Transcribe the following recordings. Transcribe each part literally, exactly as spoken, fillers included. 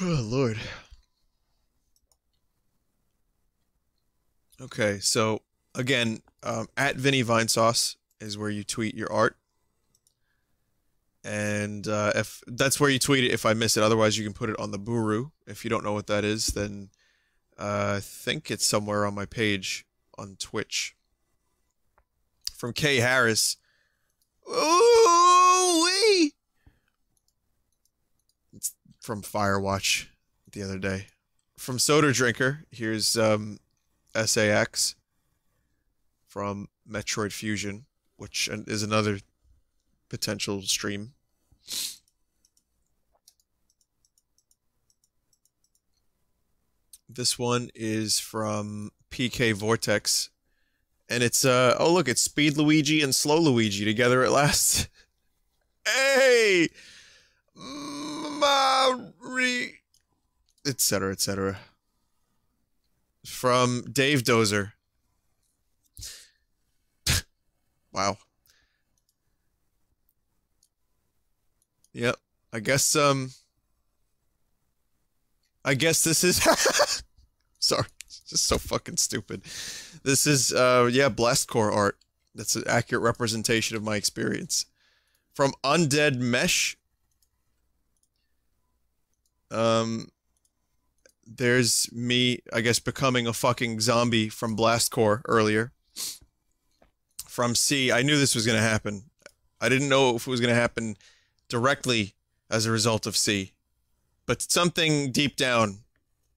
Oh, Lord. Okay, so again, um, at Vinny Vinesauce is where you tweet your art. And uh, if that's where you tweet it if I miss it. Otherwise, you can put it on the Booru. If you don't know what that is, then uh, I think it's somewhere on my page on Twitch. From K. Harris. Ooh-wee! It's from Firewatch the other day. From Soda Drinker, here's um, S A X. From Metroid Fusion, which is another potential stream. This one is from P K Vortex. And it's, uh, oh look, it's Speed Luigi and Slow Luigi together at last. Hey! Mari... etc, et cetera. From Dave Dozer. Wow. Yep, I guess, um... I guess this is... Sorry. Just so fucking stupid. This is, uh, yeah, Blast Corps art. That's an accurate representation of my experience. From Undead Mesh. Um, there's me, I guess, becoming a fucking zombie from Blast Corps earlier. From C, I knew this was gonna happen. I didn't know if it was gonna happen directly as a result of C. But something deep down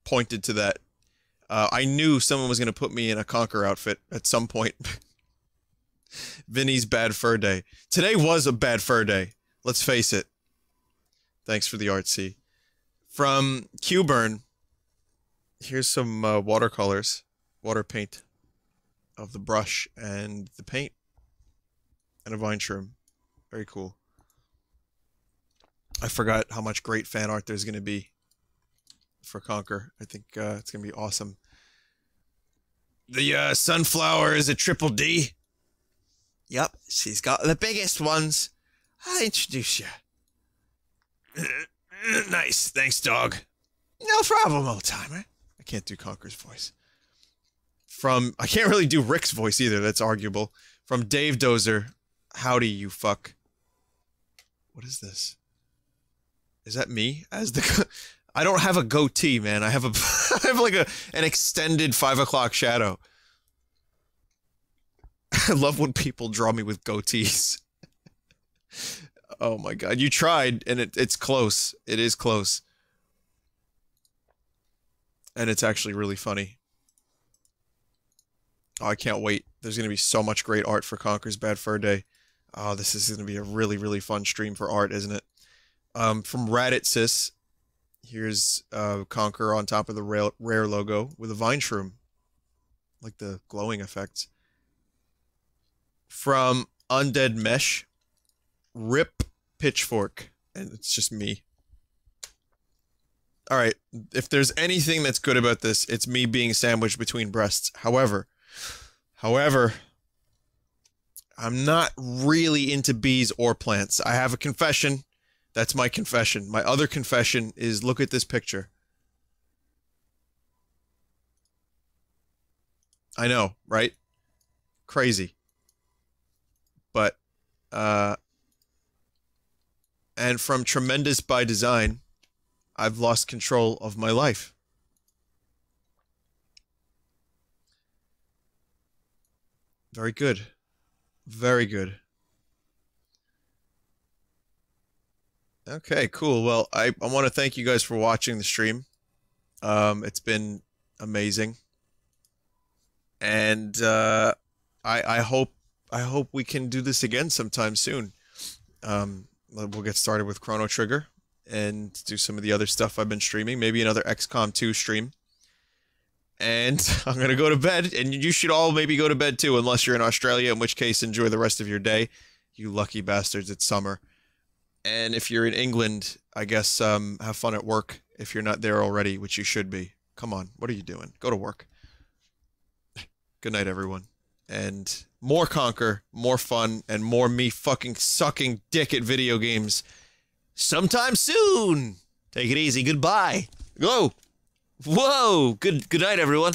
pointed to that. Uh, I knew someone was going to put me in a Conker outfit at some point. Vinny's Bad Fur Day. Today was a bad fur day. Let's face it. Thanks for the art, C. From Q Burn, here's some uh, watercolors. Water paint of the brush and the paint. And a vine shroom. Very cool. I forgot how much great fan art there's going to be for Conker. I think uh, it's going to be awesome. The uh, sunflower is a triple D. Yep, she's got the biggest ones. I'll introduce you. Nice, thanks, dog. No problem, old-timer. I can't do Conker's voice. From... I can't really do Rick's voice either, that's arguable. From Dave Dozer, howdy, you fuck. What is this? Is that me? As the... I don't have a goatee, man. I have a, I have like a an extended five o'clock shadow. I love when people draw me with goatees. Oh my god, you tried, and it it's close. It is close, and it's actually really funny. Oh, I can't wait. There's gonna be so much great art for Conker's Bad Fur Day. Oh, this is gonna be a really really fun stream for art, isn't it? Um, from Raditzis. Here's uh, Conker on top of the rail, Rare logo with a vine shroom. Like the glowing effect. From Undead Mesh, Rip Pitchfork. And it's just me. Alright, if there's anything that's good about this, it's me being sandwiched between breasts. However, however, I'm not really into bees or plants. I have a confession. That's my confession. My other confession is, look at this picture. I know, right? Crazy. But, uh... and from Tremendous by Design, I've lost control of my life. Very good. Very good. Okay, cool. Well, I, I want to thank you guys for watching the stream. Um, it's been amazing. And uh, I, I hope I hope we can do this again sometime soon. Um, we'll get started with Chrono Trigger and do some of the other stuff I've been streaming. Maybe another X COM two stream. And I'm going to go to bed. And you should all maybe go to bed too, unless you're in Australia, in which case enjoy the rest of your day. You lucky bastards, it's summer. And if you're in England, I guess um, have fun at work if you're not there already, which you should be. Come on, what are you doing? Go to work. Good night, everyone. And more Conker, more fun, and more me fucking sucking dick at video games sometime soon! Take it easy. Goodbye. Whoa. Whoa. Good, good night, everyone.